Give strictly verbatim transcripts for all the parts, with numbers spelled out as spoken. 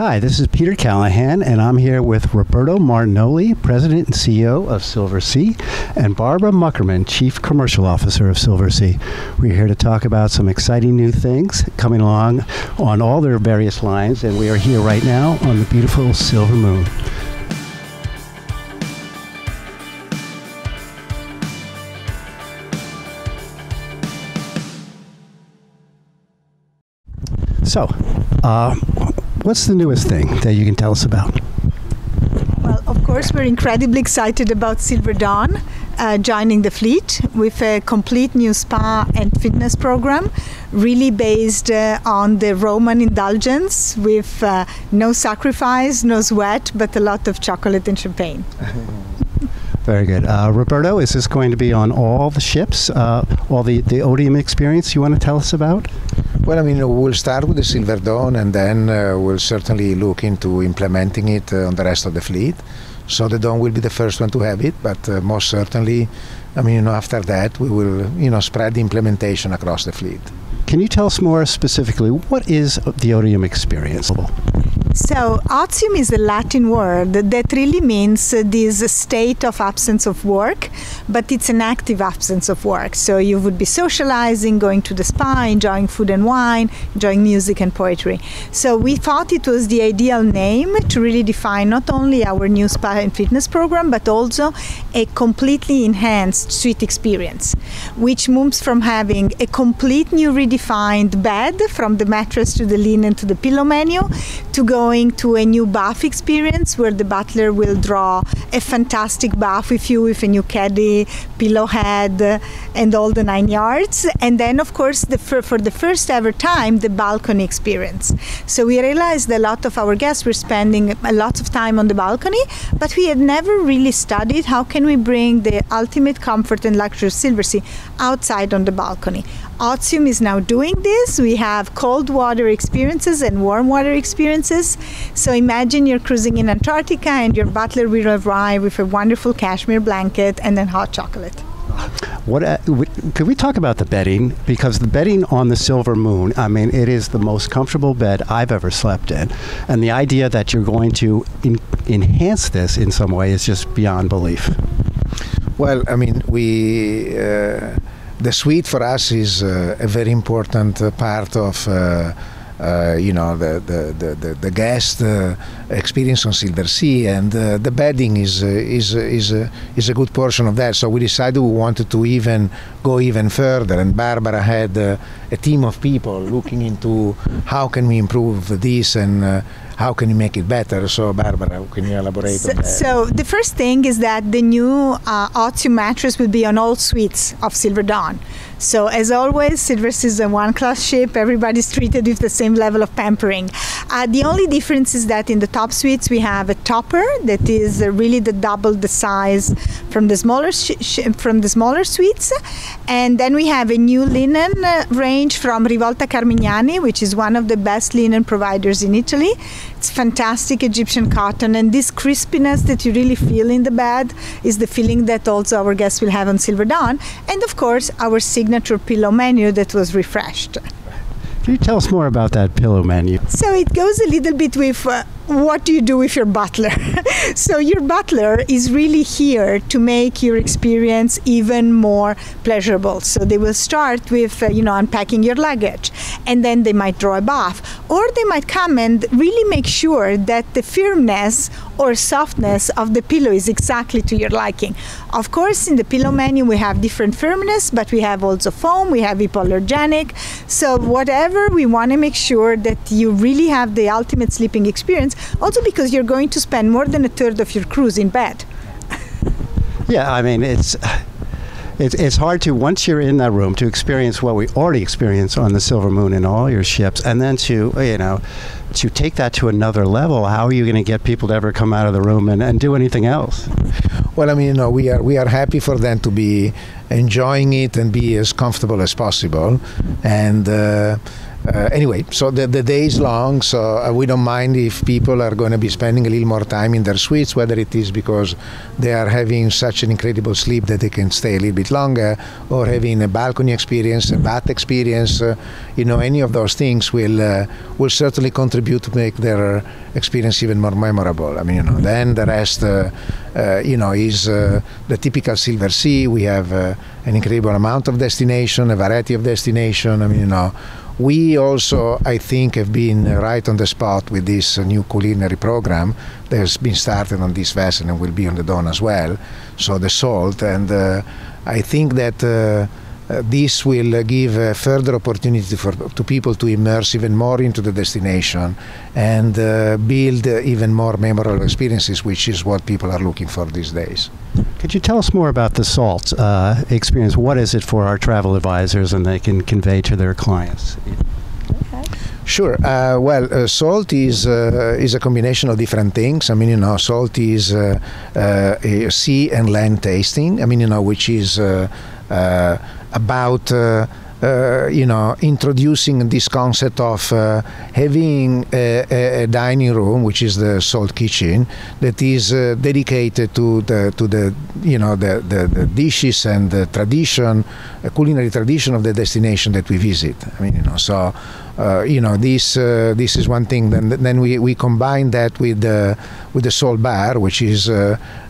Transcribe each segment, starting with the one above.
Hi, this is Peter Callahan, and I'm here with Roberto Martinoli, President and C E O of Silversea, and Barbara Muckerman, Chief Commercial Officer of Silversea. We're here to talk about some exciting new things coming along on all their various lines, and we are here right now on the beautiful Silver Moon. So, uh, what's the newest thing that you can tell us about? Well, of course, we're incredibly excited about Silver Dawn uh, joining the fleet with a complete new spa and fitness program, really based uh, on the Roman indulgence with uh, no sacrifice, no sweat, but a lot of chocolate and champagne. Very good. Uh, Roberto, is this going to be on all the ships, uh, all the, the Otium experience you want to tell us about? Well, I mean, we'll start with the Silver Dawn, and then uh, we'll certainly look into implementing it uh, on the rest of the fleet. So the Dawn will be the first one to have it, but uh, most certainly, I mean, you know, after that, we will, you know, spread the implementation across the fleet. Can you tell us more specifically, what is the Otium experience? So, Otium is a Latin word that really means uh, this state of absence of work, but it's an active absence of work. So you would be socializing, going to the spa, enjoying food and wine, enjoying music and poetry. So we thought it was the ideal name to really define not only our new spa and fitness program, but also a completely enhanced suite experience, which moves from having a complete new redefined bed, from the mattress to the linen to the pillow menu, to go going to a new bath experience where the butler will draw a fantastic bath with you with a new caddy, pillow head, uh, and all the nine yards. And then, of course, the for, for the first ever time, the balcony experience. So we realized a lot of our guests were spending a lot of time on the balcony, but we had never really studied how can we bring the ultimate comfort and luxury of Silversea outside on the balcony. Otium is now doing this. We have cold water experiences and warm water experiences. So imagine you're cruising in Antarctica and your butler will arrive with a wonderful cashmere blanket and then hot chocolate. What uh, could we talk about the bedding? Because the bedding on the Silver Moon, I mean, it is the most comfortable bed I've ever slept in. And the idea that you're going to en enhance this in some way is just beyond belief. Well, I mean, we... Uh The suite for us is uh, a very important uh, part of, uh, uh, you know, the the the, the guest uh, experience on Silversea, and uh, the bedding is uh, is is uh, is a good portion of that. So we decided we wanted to even go even further, and Barbara had uh, a team of people looking into how can we improve this and. Uh, How can you make it better? So, Barbara, can you elaborate so, on that? So, the first thing is that the new uh, Otium mattress will be on all suites of Silver Dawn. So, as always, Silversea is a one-class ship. Everybody's treated with the same level of pampering. Uh, the only difference is that in the top suites, we have a topper that is uh, really the double the size from the smaller sh sh from the smaller suites, and then we have a new linen uh, range from Rivolta Carmignani, which is one of the best linen providers in Italy. It's fantastic Egyptian cotton, and this crispiness that you really feel in the bed is the feeling that also our guests will have on Silver Dawn, and of course our signature pillow menu that was refreshed. Can you tell us more about that pillow menu? So it goes a little bit with uh, what do you do with your butler? So your butler is really here to make your experience even more pleasurable. So they will start with, uh, you know, unpacking your luggage, and then they might draw a bath, or they might come and really make sure that the firmness or softness of the pillow is exactly to your liking. Of course, in the pillow menu we have different firmness, but we have also foam, we have hypoallergenic. So whatever, we want to make sure that you really have the ultimate sleeping experience, also because you're going to spend more than a third of your cruise in bed. Yeah, I mean, it's, it's it's hard to, once you're in that room, to experience what we already experience on the Silver Moon in all your ships, and then to, you know, to take that to another level. How are you going to get people to ever come out of the room and, and do anything else? Well, I mean, you know, we are we are happy for them to be enjoying it and be as comfortable as possible, and. Uh, Uh, anyway, so the, the day is long, so we don't mind if people are going to be spending a little more time in their suites, whether it is because they are having such an incredible sleep that they can stay a little bit longer, or having a balcony experience, a bath experience, uh, you know, any of those things will uh, will certainly contribute to make their experience even more memorable. I mean, you know, then the rest, uh, uh, you know, is uh, the typical Silversea. We have uh, an incredible amount of destination, a variety of destination. I mean, you know, we also, I think, have been right on the spot with this new culinary program that has been started on this vessel and will be on the Dawn as well, so the S A L T. And uh, I think that uh, uh, this will give a further opportunity for to people to immerse even more into the destination and uh, build uh, even more memorable experiences, which is what people are looking for these days. Could you tell us more about the S A L T uh, experience? What is it for our travel advisors and they can convey to their clients? Okay. Sure. Uh, well, uh, S A L T is uh, is a combination of different things. I mean, you know, S A L T is uh, uh, a sea and land tasting. I mean, you know, which is uh, uh, about. Uh, Uh, you know, introducing this concept of uh, having a, a, a dining room, which is the S A L T kitchen, that is uh, dedicated to the to the you know the, the, the dishes and the tradition, the culinary tradition of the destination that we visit. I mean, you know, so uh, you know this uh, this is one thing. Then then we, we combine that with the with the S A L T bar, which is uh,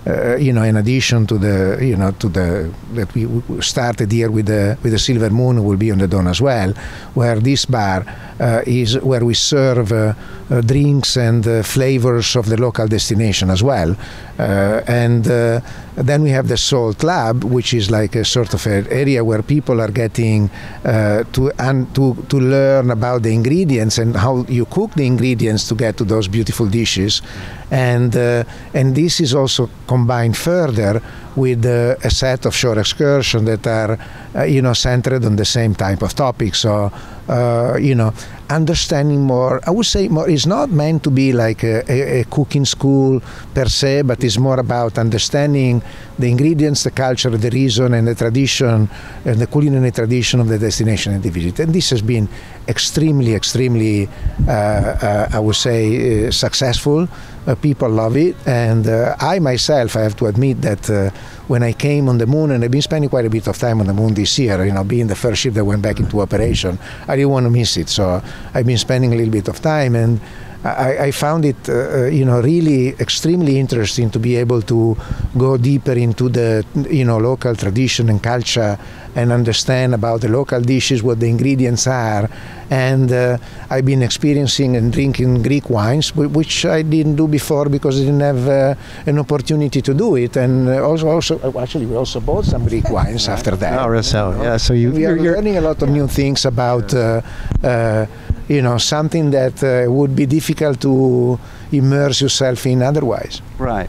uh, you know in addition to the you know to the that we started here with the with the Silver Moon. Will be on the Dawn as well, where this bar uh, is where we serve uh, uh, drinks and uh, flavors of the local destination as well. Uh, and uh, then we have the S A L T Lab, which is like a sort of an area where people are getting uh, to and to to learn about the ingredients and how you cook the ingredients to get to those beautiful dishes. And uh, and this is also combined further with uh, a set of shore excursions that are uh, you know centered on the same type of topic. So uh, you know understanding more, I would say more is not meant to be like a, a, a cooking school per se, but it's more about understanding the ingredients, the culture, the reason and the tradition and the culinary tradition of the destination that they visit. And this has been extremely extremely uh, uh, I would say uh, successful. Uh, people love it, and uh, I myself, I have to admit that uh, when I came on the Moon, and I've been spending quite a bit of time on the Moon this year, you know, being the first ship that went back into operation, I didn't want to miss it, so I've been spending a little bit of time, and I, I found it, uh, you know, really extremely interesting to be able to go deeper into the, you know, local tradition and culture, and understand about the local dishes, what the ingredients are, and uh, I've been experiencing and drinking Greek wines, which I didn't do before because I didn't have uh, an opportunity to do it, and also, also actually we also bought some Greek wines after that. No, so, you know? Yeah, so you, we you're, are you're, learning a lot of yeah. new things about. Uh, uh, You know, something that uh, would be difficult to immerse yourself in otherwise. Right.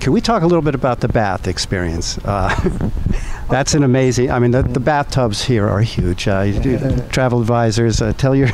Can we talk a little bit about the bath experience? Uh, that's an amazing. I mean, the, the bathtubs here are huge. Uh, you do, travel advisors uh, tell your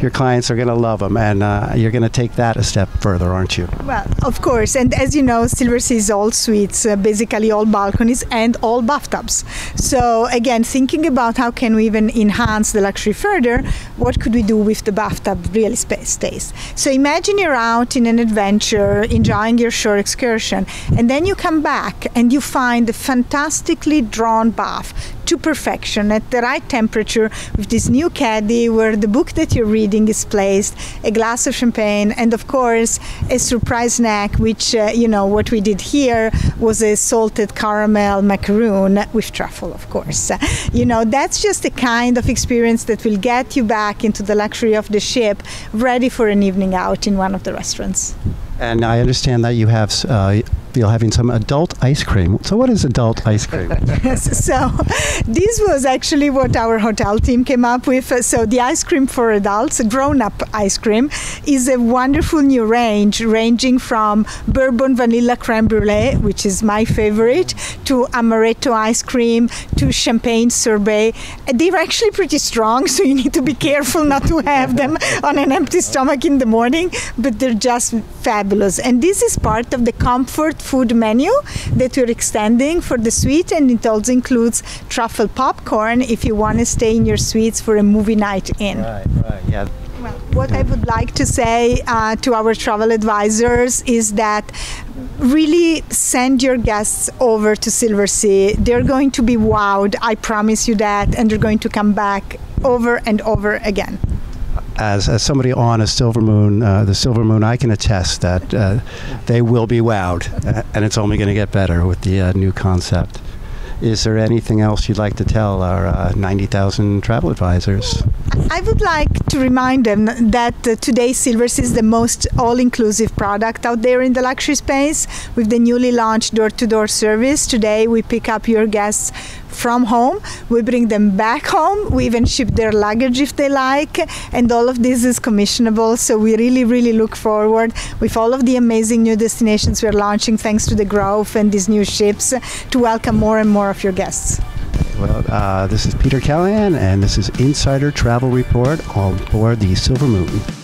your clients are going to love them, and uh, you're going to take that a step further, aren't you? Well, of course. And as you know, Silversea is all suites, uh, basically all balconies and all bathtubs. So again, thinking about how can we even enhance the luxury further? What could we do with the bathtub real space? So imagine you're out in an adventure, enjoying your shore excursion. And then you come back and you find a fantastically drawn bath to perfection at the right temperature with this new caddy where the book that you're reading is placed, a glass of champagne, and of course a surprise snack, which uh, you know what we did here was a salted caramel macaroon with truffle, of course. You know, that's just the kind of experience that will get you back into the luxury of the ship, ready for an evening out in one of the restaurants. And I understand that you have uh, you're having some adult ice cream. So what is adult ice cream? Yes, so this was actually what our hotel team came up with. So the ice cream for adults, grown-up ice cream, is a wonderful new range ranging from bourbon vanilla creme brulee, which is my favorite, to amaretto ice cream, to champagne sorbet. They're actually pretty strong, so you need to be careful not to have them on an empty stomach in the morning, but they're just fabulous. And this is part of the comfort food menu that we're extending for the suite, and it also includes truffle popcorn if you want to stay in your suites for a movie night in. Right, right, yeah. Well, what I would like to say uh, to our travel advisors is that really send your guests over to Silversea. They're going to be wowed, I promise you that, and they're going to come back over and over again. As, as somebody on a Silver Moon, uh, the Silver Moon, I can attest that uh, they will be wowed, and it's only going to get better with the uh, new concept. Is there anything else you'd like to tell our uh, ninety thousand travel advisors? I would like to remind them that uh, today Silversea is the most all-inclusive product out there in the luxury space. With the newly launched door-to-door service, today we pick up your guests from home, we bring them back home, we even ship their luggage if they like, and all of this is commissionable, so we really, really look forward with all of the amazing new destinations we're launching thanks to the growth and these new ships to welcome more and more of your guests. Well, uh, this is Peter Callahan, and this is Insider Travel Report on board the Silver Moon.